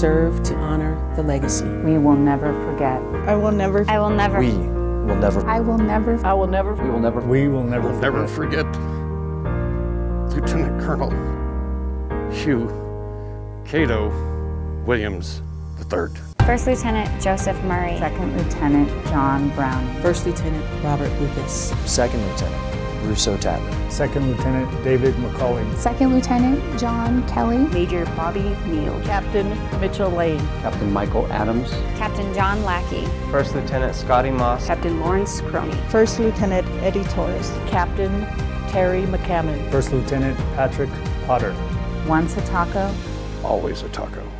serve to honor the legacy. We will never forget. I will never. I will never. We will never. I will never. I will never. We will never. We will never. Never forget Lieutenant Colonel Hugh Cato Williams the Third. First Lieutenant Joseph Murray. Second Lieutenant John Brown. First Lieutenant Robert Lucas. Second Lieutenant Russo Tappan. Second Lieutenant David McCauley. Second Lieutenant John Kelly. Major Bobby Neal. Captain Mitchell Lane. Captain Michael Adams. Captain John Lackey. First Lieutenant Scotty Moss. Captain Lawrence Crony. First Lieutenant Eddie Torres. Captain Terry McCammon. First Lieutenant Patrick Potter. Once a TACO, always a TACO.